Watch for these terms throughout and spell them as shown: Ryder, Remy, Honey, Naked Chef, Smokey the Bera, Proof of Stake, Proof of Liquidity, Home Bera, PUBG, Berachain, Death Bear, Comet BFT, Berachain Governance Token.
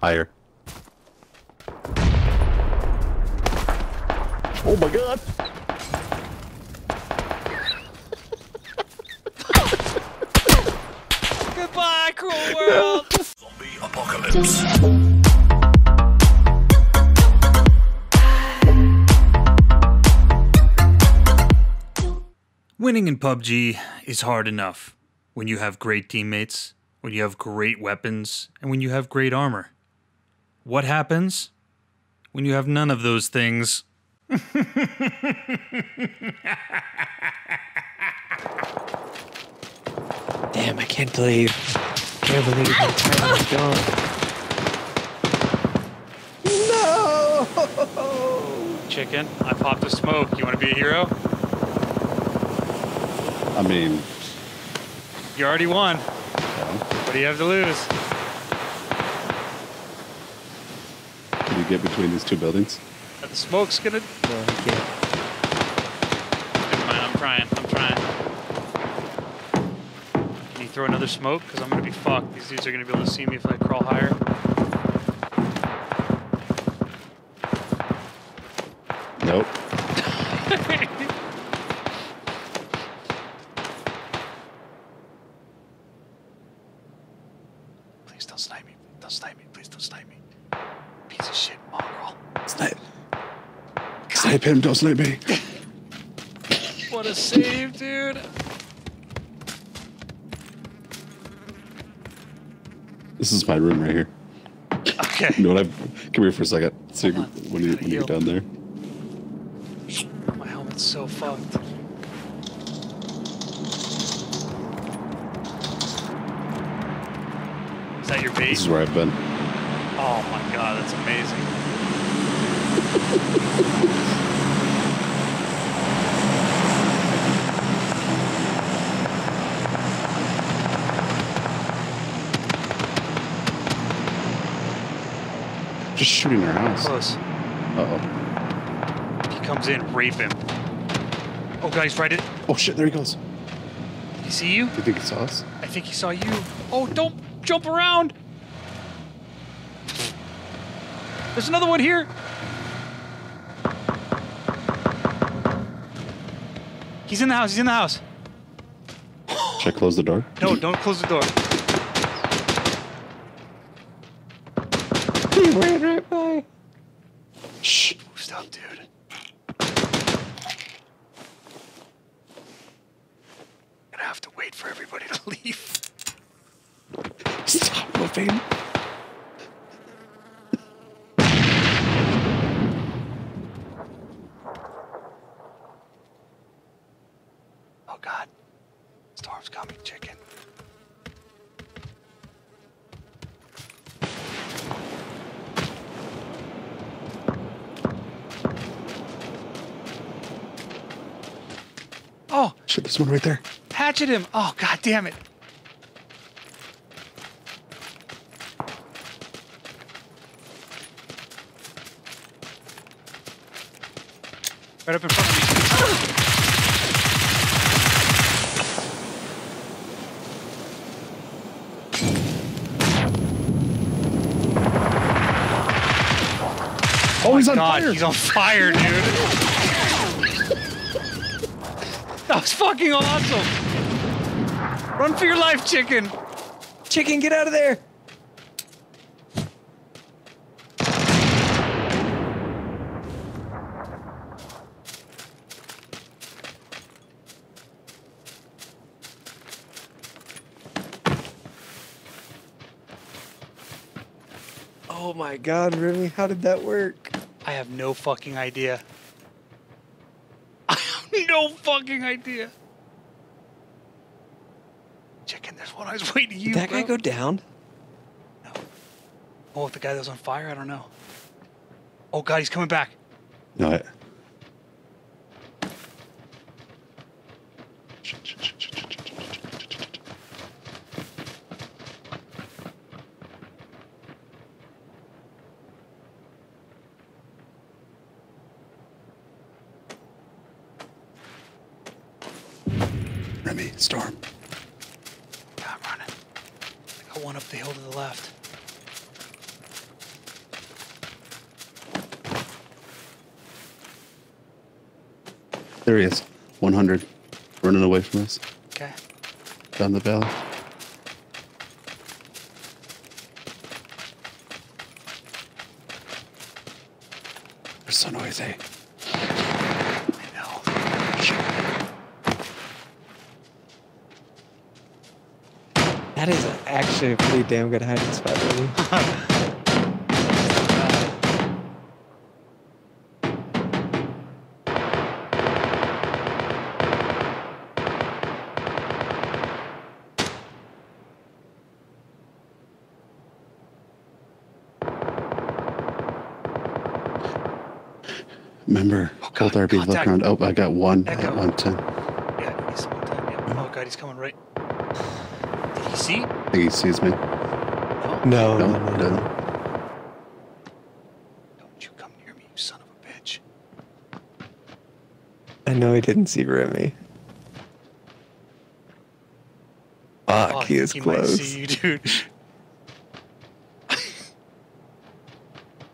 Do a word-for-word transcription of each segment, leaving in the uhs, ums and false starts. Higher. Oh my god! Goodbye, cruel world! Zombie apocalypse. Winning in P U B G is hard enough when you have great teammates, when you have great weapons, and when you have great armor. What happens when you have none of those things? Damn, I can't believe, I can't believe my time is gone. No! Chicken, I popped a smoke. You want to be a hero? I mean... You already won. Yeah. What do you have to lose? Can you get between these two buildings? The smoke's gonna... No, he can't. Never mind, I'm trying, I'm trying. Can you throw another smoke? Because I'm gonna be fucked. These dudes are gonna be able to see me if I crawl higher. Nope. Him, don't sleep me. What a save, dude. This is my room right here. Okay. You know what I've, come here for a second. See so when, you, when you're down there. My helmet's so fucked. Is that your base? This is where I've been. Oh my god, that's amazing. Just shooting their house. Close. Uh oh. He comes in, rape him. Oh, guys, right it. Oh shit! There he goes. Did he see you? Do you think he saw us? I think he saw you. Oh, don't jump around. There's another one here. He's in the house. He's in the house. Should I close the door? No, don't close the door. He ran right by. Shh. Stop, dude. Gonna have to wait for everybody to leave. Stop moving. Oh, God. Storm's coming, chicken. Oh! Shit, there's one right there. Hatchet him! Oh, god damn it! Right up in front of me. Oh, oh he's on god, fire! He's on fire, dude! That was fucking awesome! Run for your life, chicken! Chicken, get out of there! Oh my god, Remy, how did that work? I have no fucking idea. No fucking idea. Chicken, there's one I was waiting to use. Did that bro. guy go down? No. Oh, the guy that was on fire? I don't know. Oh, God, he's coming back. No, I... Remy, Storm. Yeah, I'm running. I got one up the hill to the left. There he is. one hundred. Running away from us. Okay. Down the valley. They're so noisy. I know. Sure. That is actually a pretty damn good hiding spot, really. Remember, both oh, R Bs left around. Oh, I got one. Echo. At one ten. Yeah, he's one ten. Yeah. Oh god, he's coming right. Did he see? I think he sees me. No, no, no, no, no, no. no. Don't you come near me, you son of a bitch. I know he didn't see Remy. Fuck, oh, he is he close. Might see you, dude.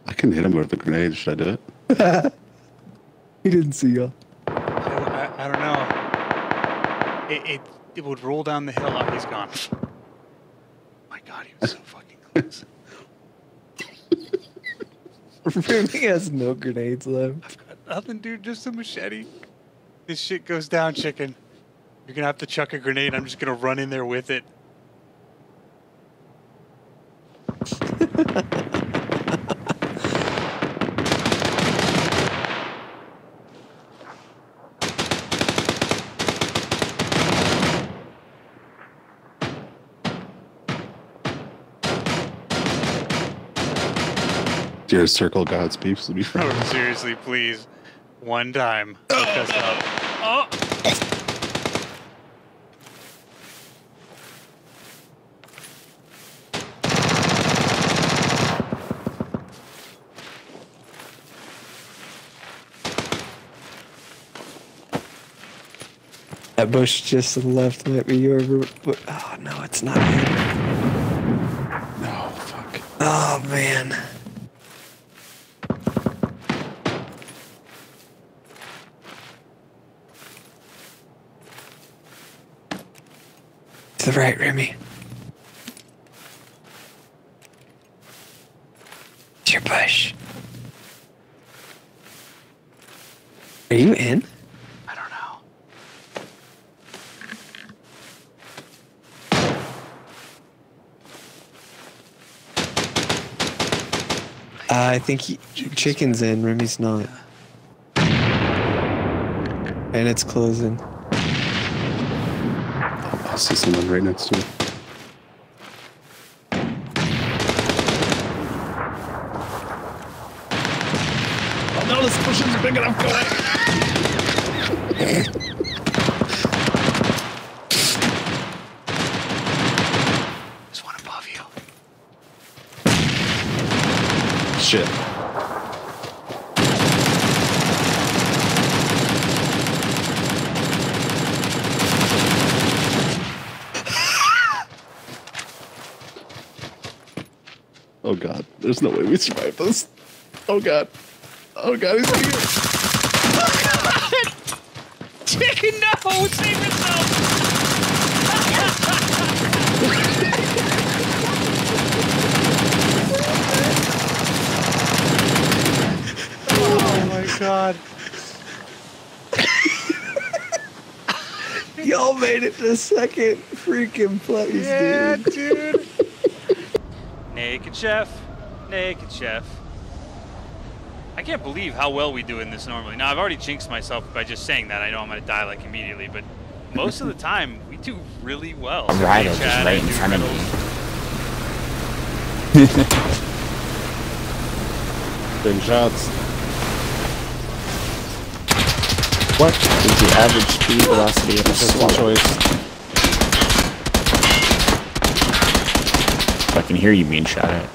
I can hit him with a grenade. Should I do it? He didn't see y'all. I, I, I don't know. It, it it would roll down the hill. Oh, he's gone. My god, he was so fucking close. Remy has no grenades left. I've got nothing, dude. Just a machete. This shit goes down, chicken. You're gonna have to chuck a grenade. I'm just gonna run in there with it. Your circle God's beefs to be friends. Oh, seriously, please. One time. Hook us up. Oh. That bush just to the left might be your. Oh, no, it's not him. No, fuck. Oh, man. To the right, Remy. It's your bush. Are you in? I don't know. Uh, I think he, Chicken's in, Remy's not. And it's closing. I see someone right next to me. Oh no, this bush is big enough. Go ahead. There's one above you. Shit. Oh god, there's no way we survive this. Oh god. Oh god, he's right here. Oh god! Chicken, no! Save yourself! Oh my god. Y'all made it to the second freaking place, dude. Yeah, dude. dude. Naked Chef, Naked Chef. I can't believe how well we do in this normally. Now, I've already jinxed myself by just saying that. I know I'm going to die like immediately, but most of the time, we do really well. So Ryder just right in front of me. Big shots. What is the average speed velocity of a swallow? I can hear you mean shot at.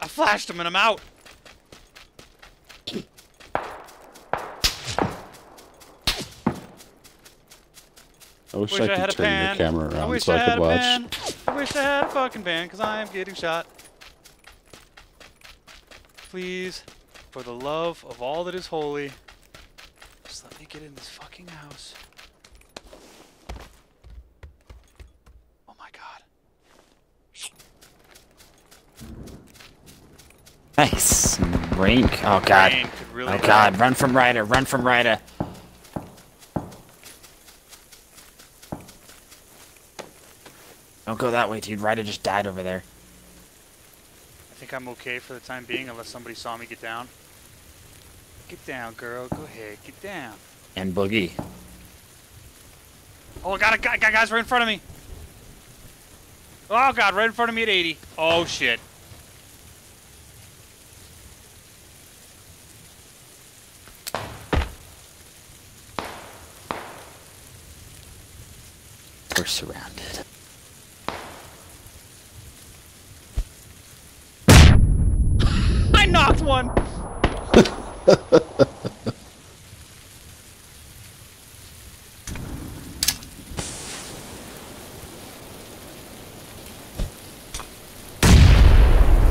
I flashed him and I'm out. I wish, wish I, I could turn pan. your camera around I so I, I could watch. Pan. I wish I had a fucking ban because I am getting shot. Please. For the love of all that is holy, just let me get in this fucking house. Oh my god. Nice. Rink. Oh god. Really oh god. Run from Ryder. Run from Ryder. Don't go that way, dude. Ryder just died over there. I think I'm okay for the time being, unless somebody saw me get down. Get down, girl. Go ahead. Get down. And Boogie. Oh, I got a guy. Got guys right in front of me. Oh, God. Right in front of me at eighty. Oh, shit. We're surrounded. I knocked one.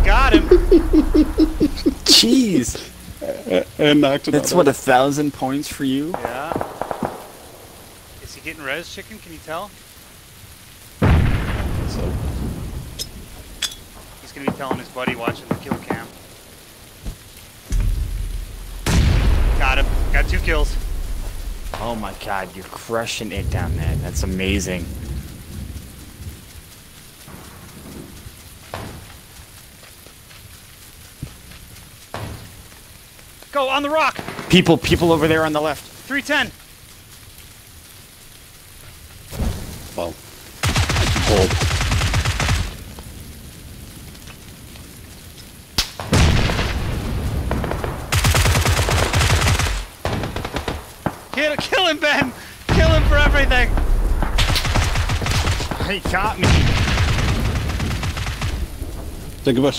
Got him. Jeez. And knocked it out. That's what, a thousand points for you? Yeah. Is he getting res, chicken? Can you tell? So. He's gonna be telling his buddy watching the kill cam. Got him. Got two kills. Oh my god, you're crushing it down there. That's amazing. Go on the rock. People, people over there on the left. three ten. Well, hold. Kill, kill him, Ben! Kill him for everything! He got me. Take a bus.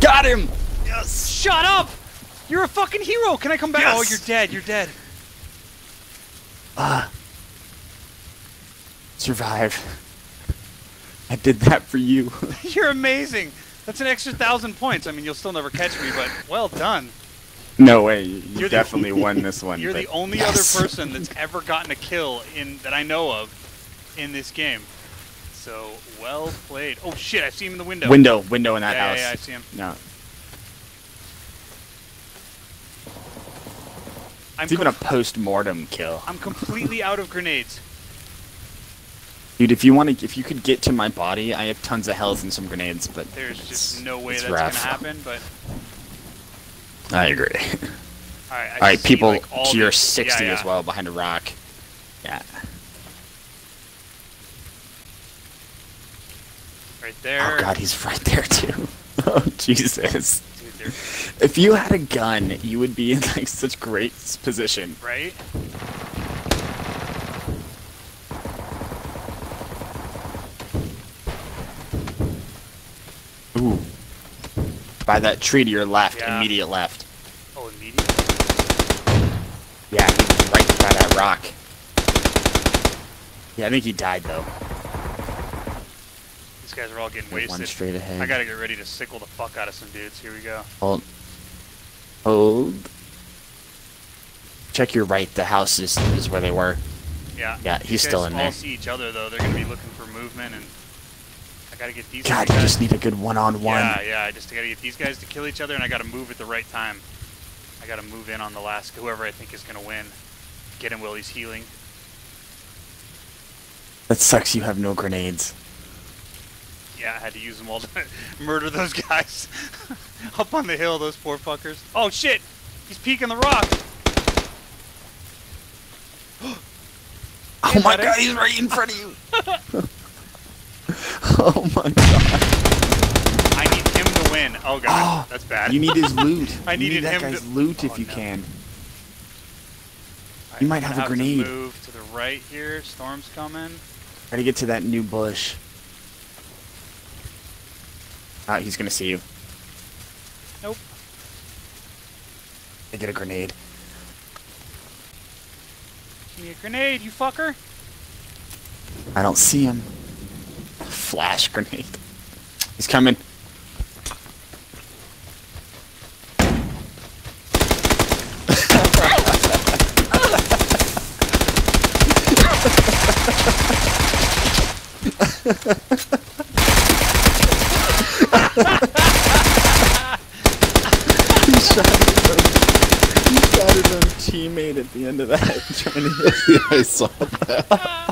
Got him! Yes! Shut up! You're a fucking hero! Can I come back? Yes. Oh, you're dead, you're dead. Ah. Uh, survive. I did that for you. You're amazing. That's an extra thousand points. I mean, you'll still never catch me, but well done. No way, you you're definitely the, won this one. You're the only yes. other person that's ever gotten a kill in that I know of in this game. So, well played. Oh shit, I see him in the window. Window, window in that yeah, house. Yeah, yeah, I see him. No. I'm it's even a post-mortem kill. I'm completely out of grenades. Dude, if you want to, if you could get to my body, I have tons of health and some grenades, but there's just no way that's rough. gonna happen, but... I agree. All right, I all right people, like all to your sixty yeah, yeah. as well, behind a rock. Yeah. Right there. Oh god, he's right there too. Oh Jesus. Dude, they're... If you had a gun, you would be in like such great position. Right? Ooh. By that tree to your left, yeah. immediate left. Oh, immediate? Yeah, he was right by that rock. Yeah, I think he died, though. These guys are all getting wasted. One straight ahead. I gotta get ready to sickle the fuck out of some dudes. Here we go. Hold. Hold. Check your right. The house is, is where they were. Yeah. Yeah, he's these still in there. All see each other, though. They're gonna be looking for movement and... I gotta get these God, guys. you just need a good one-on-one. Yeah, yeah, I just gotta get these guys to kill each other, and I gotta move at the right time. I gotta move in on the last, whoever I think is gonna win. Get him while he's healing. That sucks, you have no grenades. Yeah, I had to use them all to murder those guys. Up on the hill, those poor fuckers. Oh, shit! He's peeking the rock! Oh my God, he's right in front of you! Oh my god. I need him to win. Oh god, oh, that's bad. You need his loot. I needed you need that him guy's to... loot if oh, you no. can. You I might have, have a grenade. To move to the right here. Storm's coming. Try to get to that new bush. Ah, he's gonna see you. Nope. I get a grenade. Give me a grenade, you fucker. I don't see him. Flash grenade. He's coming. He shot his own, he shot his own teammate at the end of that, trying to hit the, I saw that.